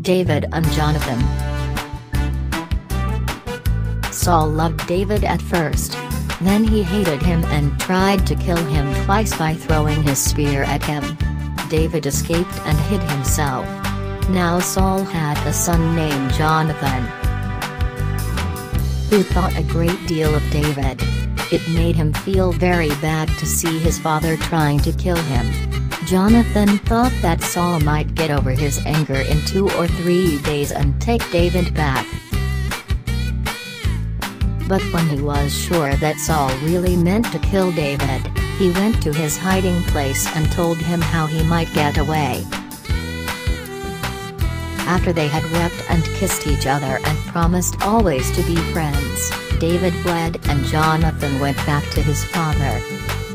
David and Jonathan. Saul loved David at first. Then he hated him and tried to kill him twice by throwing his spear at him. David escaped and hid himself. Now Saul had a son named Jonathan, who thought a great deal of David. It made him feel very bad to see his father trying to kill him. Jonathan thought that Saul might get over his anger in 2 or 3 days and take David back. But when he was sure that Saul really meant to kill David, he went to his hiding place and told him how he might get away. After they had wept and kissed each other and promised always to be friends, David fled and Jonathan went back to his father.